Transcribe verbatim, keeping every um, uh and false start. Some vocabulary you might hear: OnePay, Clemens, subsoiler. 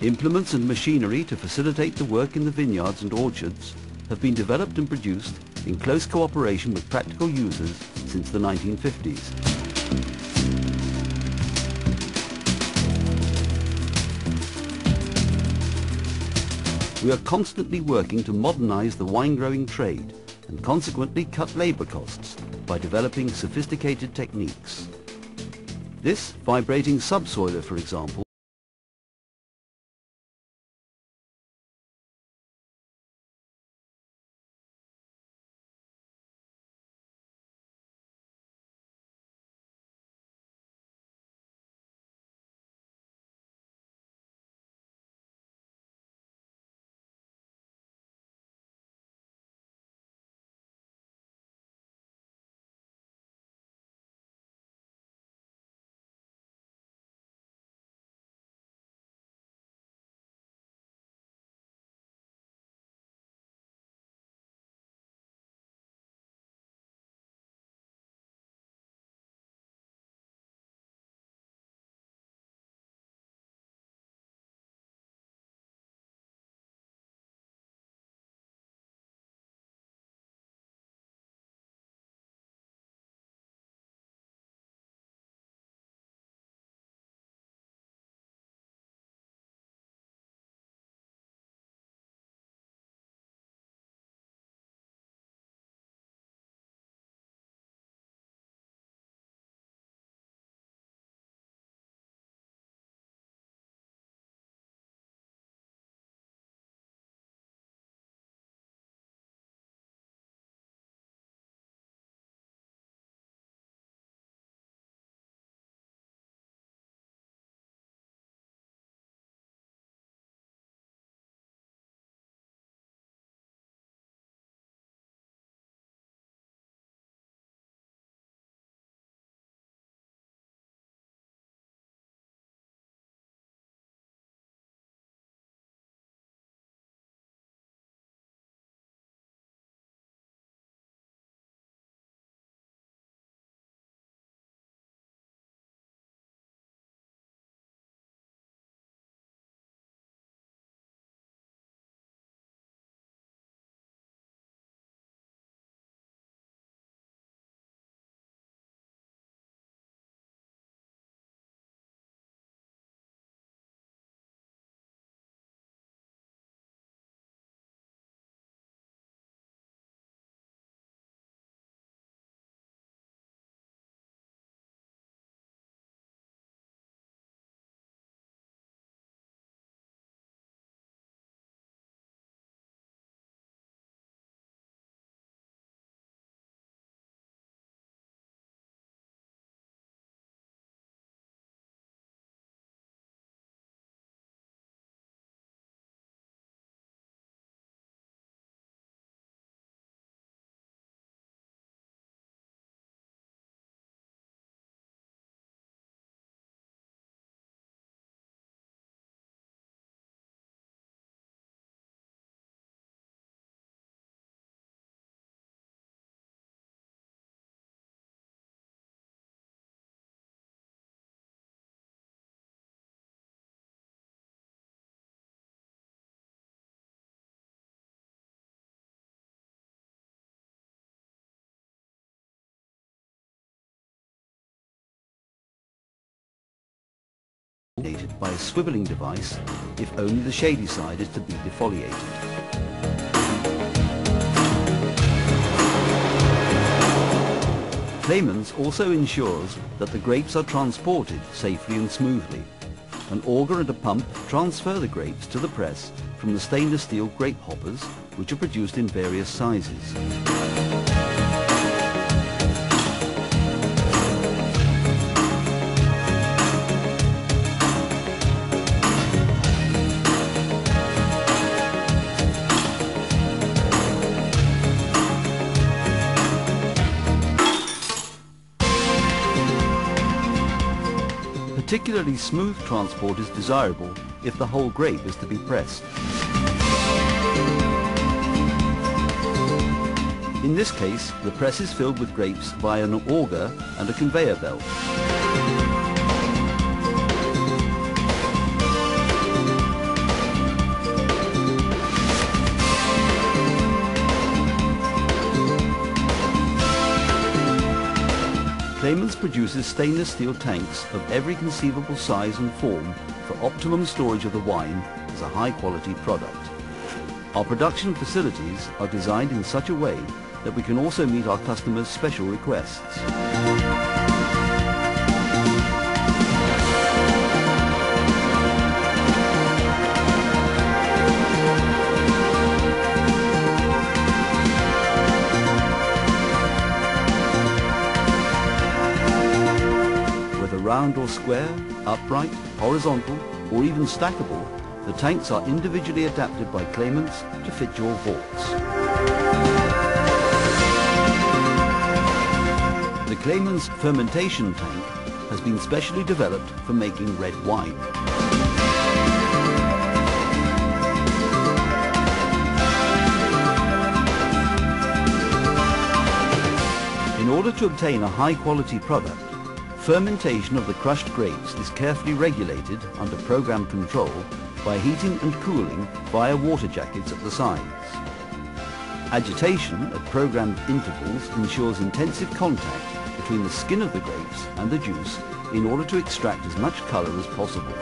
Implements and machinery to facilitate the work in the vineyards and orchards have been developed and produced in close cooperation with practical users since the nineteen fifties. We are constantly working to modernise the wine-growing trade and consequently cut labour costs by developing sophisticated techniques. This vibrating subsoiler, for example, by a swiveling device if only the shady side is to be defoliated. Clemens also ensures that the grapes are transported safely and smoothly. An auger and a pump transfer the grapes to the press from the stainless steel grape hoppers, which are produced in various sizes. Particularly smooth transport is desirable if the whole grape is to be pressed. In this case, the press is filled with grapes by an auger and a conveyor belt. produces stainless steel tanks of every conceivable size and form for optimum storage of the wine as a high-quality product. Our production facilities are designed in such a way that we can also meet our customers' special requests. Round or square, upright, horizontal, or even stackable, the tanks are individually adapted by Clemens to fit your vaults. The Clemens fermentation tank has been specially developed for making red wine. In order to obtain a high-quality product, fermentation of the crushed grapes is carefully regulated under program control by heating and cooling via water jackets at the sides. Agitation at programmed intervals ensures intensive contact between the skin of the grapes and the juice in order to extract as much colour as possible.